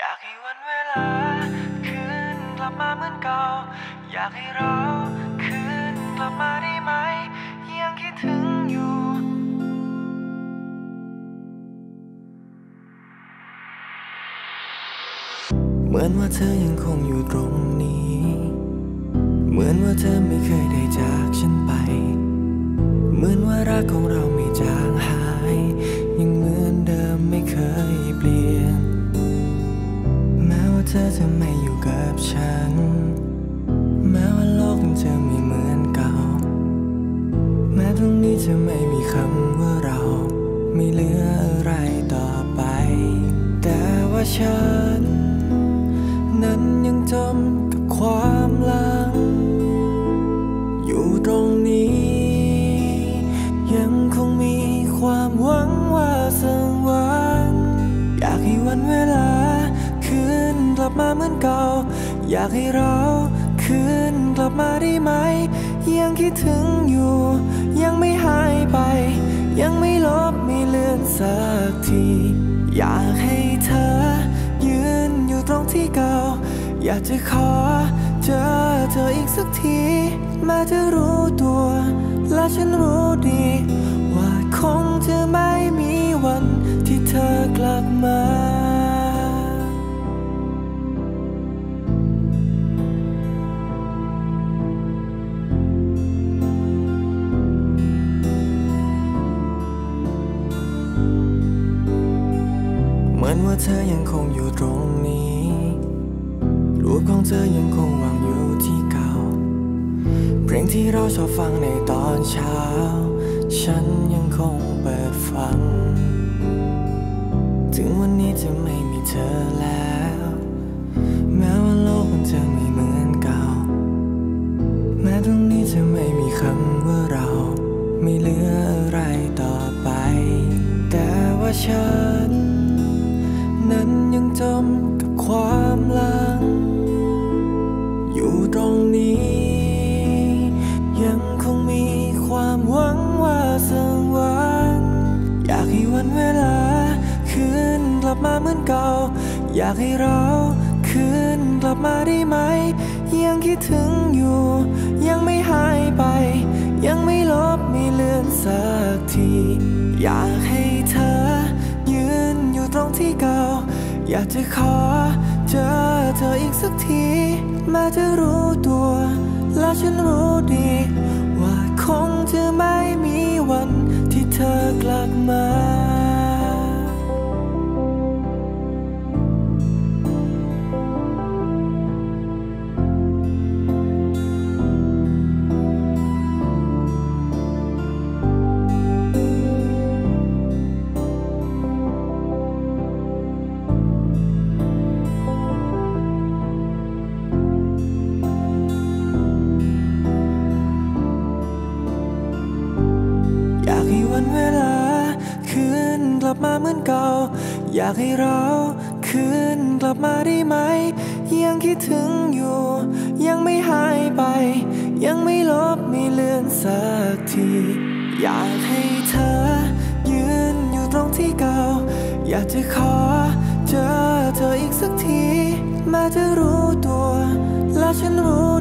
อยากให้วันเวลาคืนกลับมาเหมือนเก่าอยากให้เราคืนกลับมาได้ไหมยังคิดถึงอยู่เหมือนว่าเธอยังคงอยู่ตรงนี้เหมือนว่าเธอไม่เคยได้จากฉันไปเหมือนว่ารักของเราไม่จางหายยังเหมือนเดิมไม่เคยเปลี่ยนแม้ว่าเธอจะไม่อยู่กับฉันแม้ว่าโลกมันจะไม่เหมือนเก่าแม้ตรงนี้จะไม่มีคำว่าเราไม่เหลืออะไรต่อไปแต่ว่าฉันนั้นยังจมกับความหลังอยู่ตรงนี้ยังคงมีความหวังว่าสักวันอยากให้วันเวลาคืนกลับมาเหมือนเก่าอยากให้เราคืนกลับมาได้ไหมยังคิดถึงอยู่ยังไม่หายไปยังไม่ลบไม่เลือนสักทีอยากให้เธอยืนอยู่ตรงที่เก่าอยากจะขอเจอเธออีกสักทีแม้จะรู้ตัวและฉันรู้ดีว่าคงจะไม่มีวันที่เธอกลับมาเหมือนว่าเธอยังคงอยู่ตรงนี้รูปของเธอยังคงวางอยู่ที่เก่าเพลงที่เราชอบฟังในตอนเช้าฉันยังคงเปิดฟังถึงวันนี้จะไม่มีเธอแล้วแม้ว่าโลกมันจะไม่เหมือนเก่าแม้ตรงนี้จะไม่มีคำว่าเราไม่เหลืออะไรต่อไปแต่ว่าฉันนั้นยังจมกับความหลังอยู่ตรงนี้ยังคงมีความหวังว่าสักวันอยากให้วันเวลาคืนกลับมาเหมือนเก่าอยากให้เราคืนกลับมาได้ไหมยังคิดถึงอยู่ยังไม่หายไปยังไม่ลบไม่เลือนสักทีอยากให้เธอยืนอยู่ตรงที่เก่าอยากจะขอเจอเธออีกสักทีแม้จะรู้ตัวและฉันรู้ดีว่าคงจะไม่มีวันที่เธอกลับมาอยากให้เราคืนกลับมาได้ไหมยังคิดถึงอยู่ยังไม่หายไปยังไม่ลบไม่เลือนสักทีอยากให้เธอยืนอยู่ตรงที่เก่าอยากจะขอเจอเธออีกสักทีแม้จะรู้ตัวและฉันรู้